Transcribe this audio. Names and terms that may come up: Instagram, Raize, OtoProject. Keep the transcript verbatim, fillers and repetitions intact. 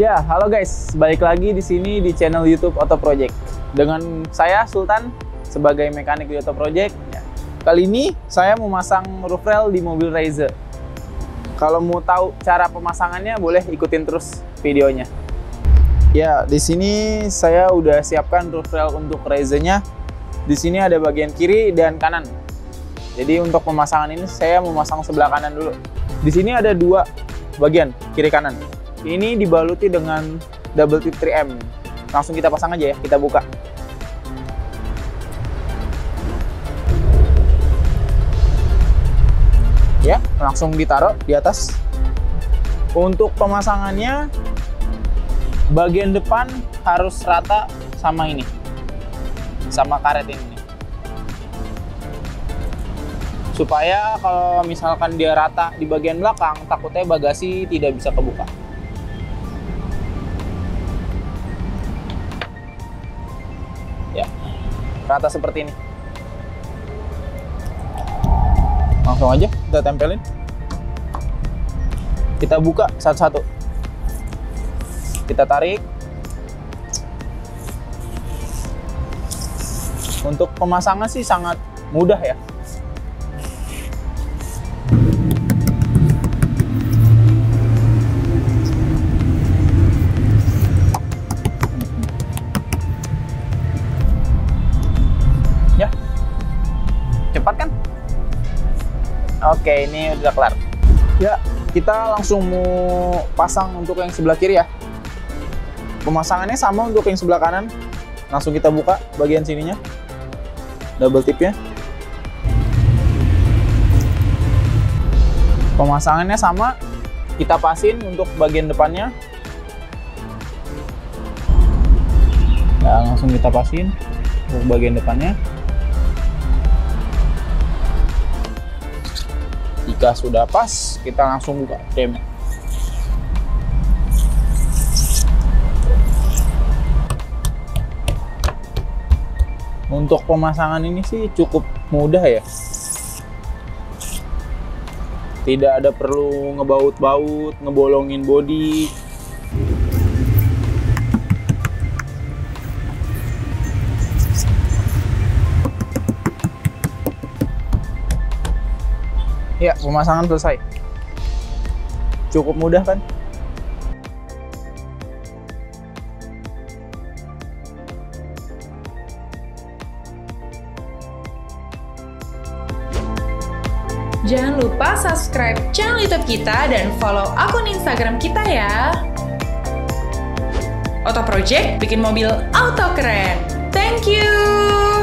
Ya, halo guys, balik lagi di sini di channel YouTube OtoProject dengan saya Sultan sebagai mekanik di OtoProject. Kali ini saya mau masang roof rail di mobil Raize. Kalau mau tahu cara pemasangannya boleh ikutin terus videonya. Ya, di sini saya udah siapkan roof rail untuk Raize-nya. Di sini ada bagian kiri dan kanan. Jadi untuk pemasangan ini saya mau masang sebelah kanan dulu. Di sini ada dua bagian kiri kanan. Ini dibaluti dengan double tip three M. Langsung kita pasang aja ya, kita buka. Ya, langsung ditaruh di atas. Untuk pemasangannya, bagian depan harus rata sama ini. Sama karet ini. Supaya kalau misalkan dia rata di bagian belakang, takutnya bagasi tidak bisa kebuka. Rata seperti ini, langsung aja kita tempelin, kita buka satu-satu, kita tarik. Untuk pemasangan sih sangat mudah ya. Cepat kan? Oke, ini udah kelar. Ya, kita langsung mau pasang untuk yang sebelah kiri ya. Pemasangannya sama untuk yang sebelah kanan. Langsung kita buka bagian sininya. Double tipnya. Pemasangannya sama. Kita pasin untuk bagian depannya. Ya, langsung kita pasin untuk bagian depannya. Jika sudah pas, kita langsung buka three M. Untuk pemasangan ini sih cukup mudah ya. Tidak ada perlu ngebaut-baut, ngebolongin bodi. Ya, pemasangan selesai. Cukup mudah kan? Jangan lupa subscribe channel YouTube kita dan follow akun Instagram kita ya. OtoProject, bikin mobil auto keren. Thank you!